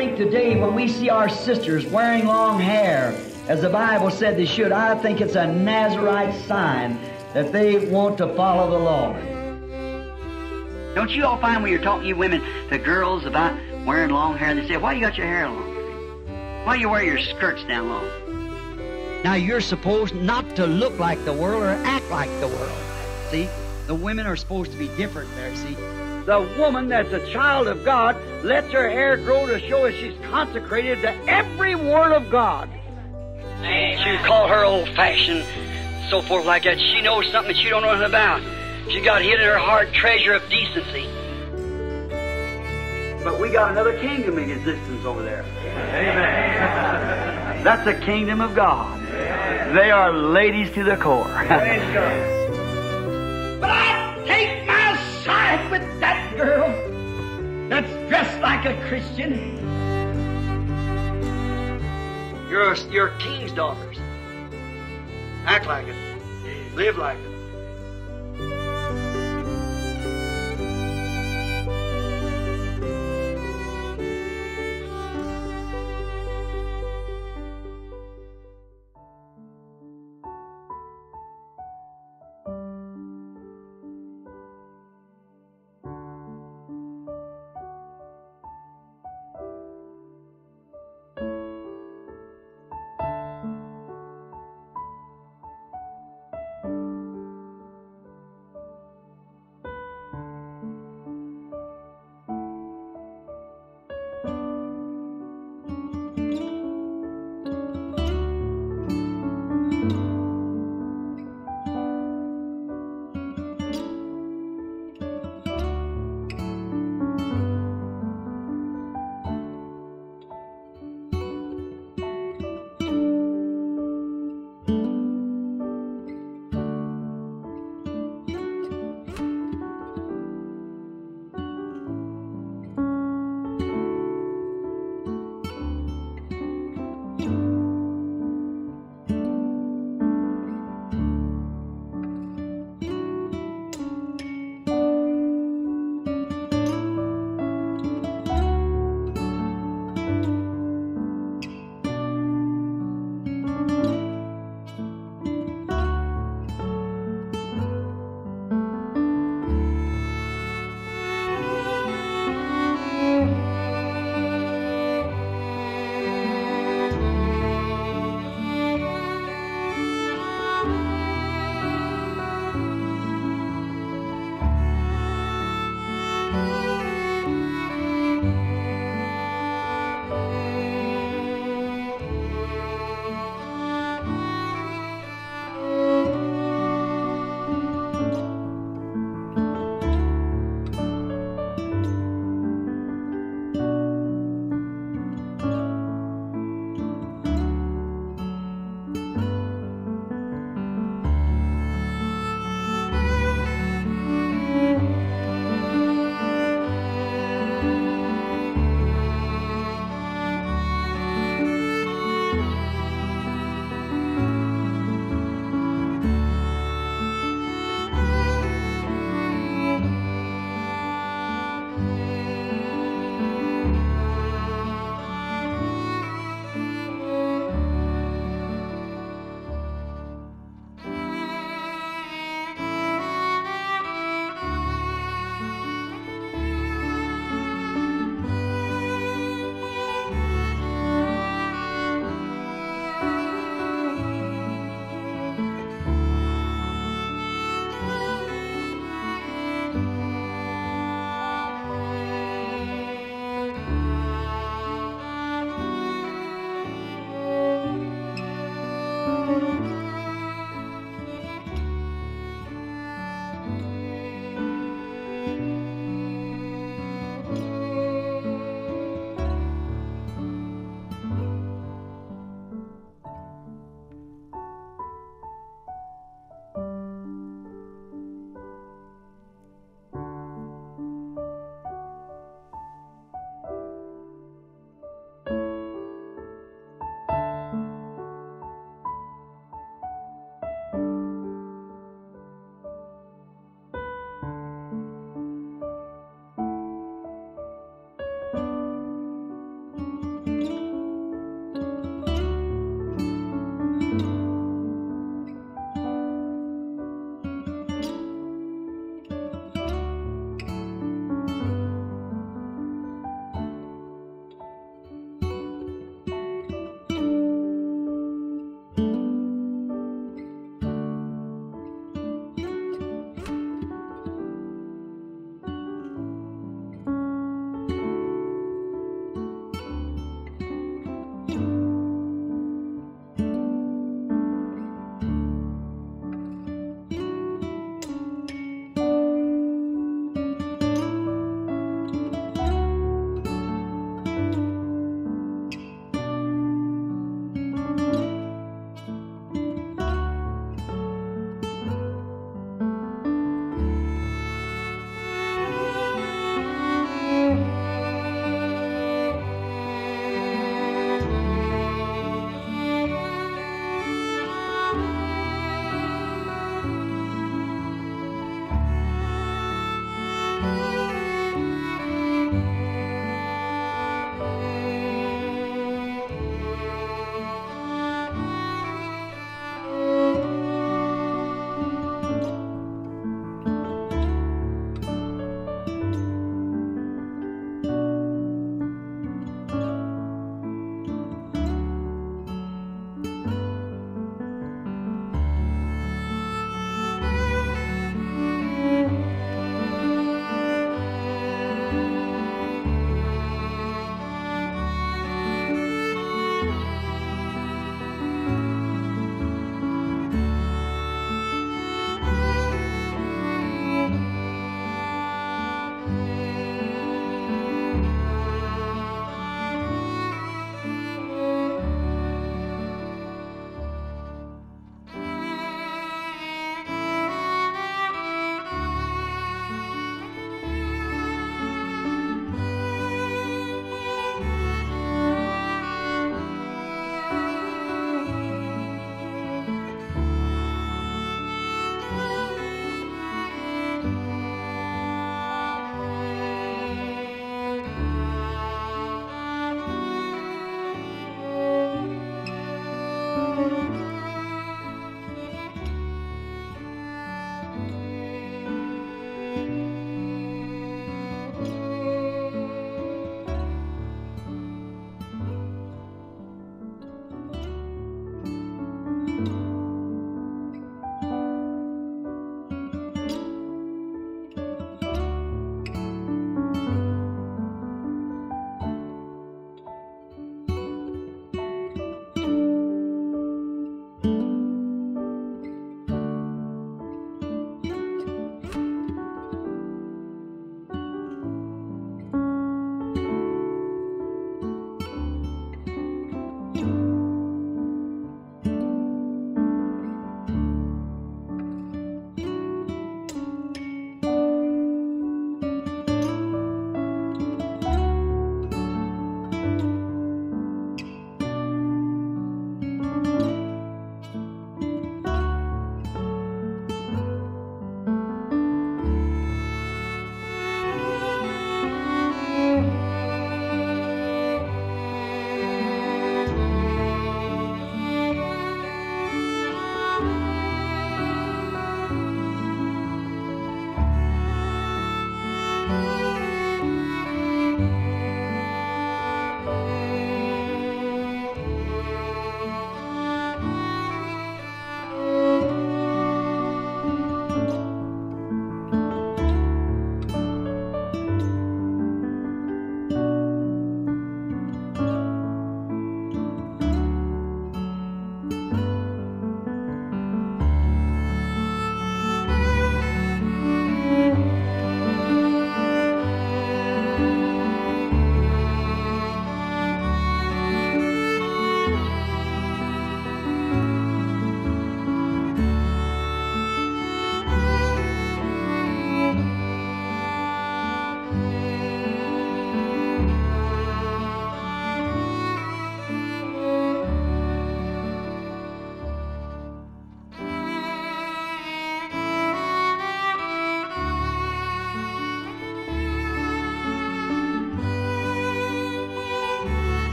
think today when we see our sisters wearing long hair, as the Bible said they should, I think it's a Nazarite sign that they want to follow the Lord. Don't you all find when you're talking to you women, the girls about wearing long hair, they say, why you got your hair long? Why do you wear your skirts down long? Now you're supposed not to look like the world or act like the world. See, the women are supposed to be different there, see. The woman that's a child of God lets her hair grow to show that she's consecrated to every word of God. And you call her old-fashioned, so forth like that. She knows something she don't know nothing about. She got hid in her heart treasure of decency. But we got another kingdom in existence over there. Amen. That's the kingdom of God. Amen. They are ladies to the core. But I take my side with that girl that's dressed like a Christian. You're king's daughters. Act like it. Live like it.